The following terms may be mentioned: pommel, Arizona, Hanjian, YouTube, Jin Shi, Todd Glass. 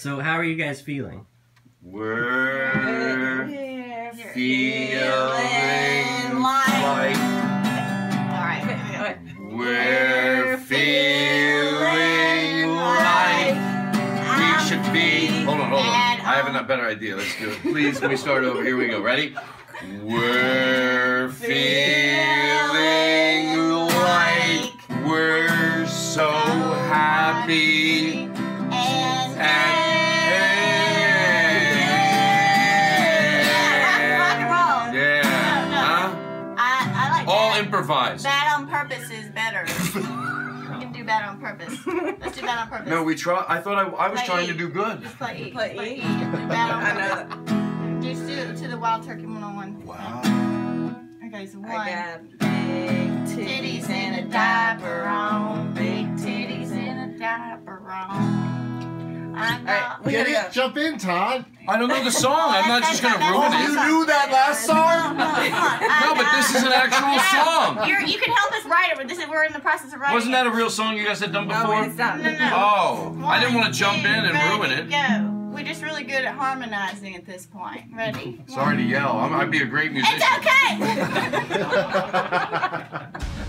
So how are you guys feeling? We're feeling like. All right. Wait. We're feeling like we should be. Hold on. I have a better idea. Let's do it. Please, can we start over? Here we go. Ready? We're feeling like we're so happy. Improvised. Bad on purpose is better. We can do bad on purpose. Let's do bad on purpose. No, we try. I thought I was trying to do good. Just play E. Play E. Do bad on purpose. I know. Just do it to the Wild Turkey 101. Wow. Okay, so one. I got big titties and a diaper on. Big titties and a diaper on. I got. All right, we gotta jump in, Todd. I don't know the song. I'm not just going to ruin it. You knew that last song? No, but this is an actual song. You can help us write it, but we're in the process of writing. Wasn't that a real song you guys had done before? No. Oh, I didn't want to jump in and ruin it. Go. We're just really good at harmonizing at this point. Ready? Sorry to yell. I'd be a great musician. It's okay.